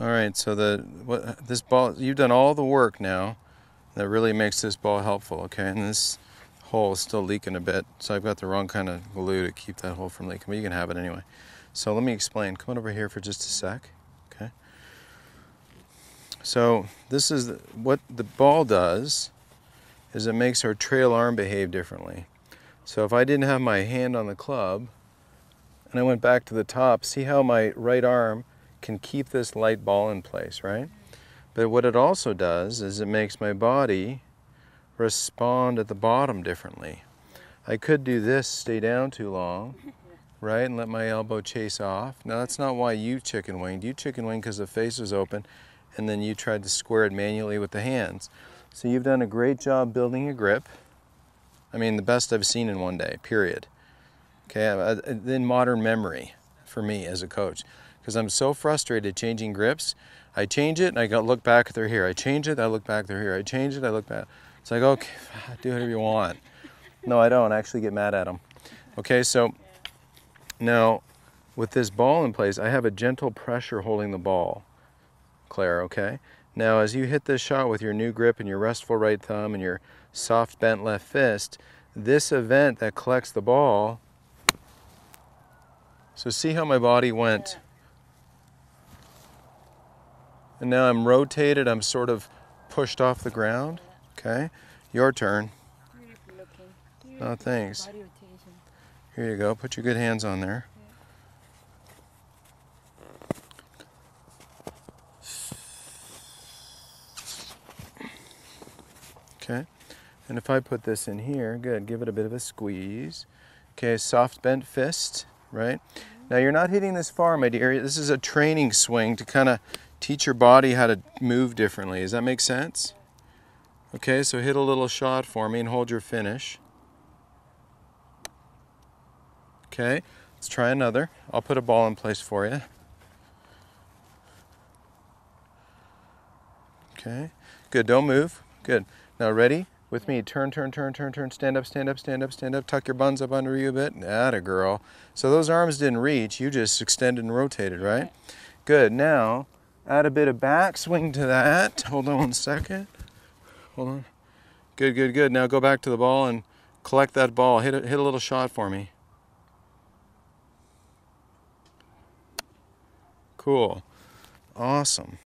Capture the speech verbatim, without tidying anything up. All right, so the what, this ball, you've done all the work now that really makes this ball helpful, okay? And this hole is still leaking a bit, so I've got the wrong kind of glue to keep that hole from leaking, but you can have it anyway. So let me explain. Come on over here for just a sec, okay? So this is the, what the ball does is it makes our trail arm behave differently. So if I didn't have my hand on the club and I went back to the top, see how my right arm can keep this light ball in place, right? But what it also does is it makes my body respond at the bottom differently. I could do this, stay down too long, right, and let my elbow chase off. Now that's not why you chicken winged. You chicken winged because the face was open and then you tried to square it manually with the hands. So you've done a great job building a grip. I mean, the best I've seen in one day, period. Okay, in modern memory for me as a coach. Because I'm so frustrated changing grips. I change it and I go look back, they're here. I change it, I look back, they're here. I change it, I look back. It's like, okay, do whatever you want. No, I don't, I actually get mad at them. Okay, so now with this ball in place, I have a gentle pressure holding the ball, Claire, okay? Now as you hit this shot with your new grip and your restful right thumb and your soft bent left fist, this event that collects the ball, so see how my body went. And now I'm rotated, I'm sort of pushed off the ground. Okay, your turn. No, thanks. Here you go, put your good hands on there. Okay, and if I put this in here, good, give it a bit of a squeeze. Okay, soft bent fist, right? Now you're not hitting this far, my dear. This is a training swing to kind of teach your body how to move differently. Does that make sense? Okay, so hit a little shot for me and hold your finish. Okay, let's try another. I'll put a ball in place for you. Okay, good, don't move. Good. Now ready? With me, turn, turn, turn, turn, turn, stand up, stand up, stand up, stand up, tuck your buns up under you a bit. Atta girl. So those arms didn't reach, you just extended and rotated, right? Good, now add a bit of backswing to that. Hold on one second. Hold on. Good, good, good. Now go back to the ball and collect that ball. Hit a, hit a little shot for me. Cool. Awesome.